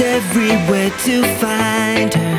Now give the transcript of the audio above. everywhere to find her.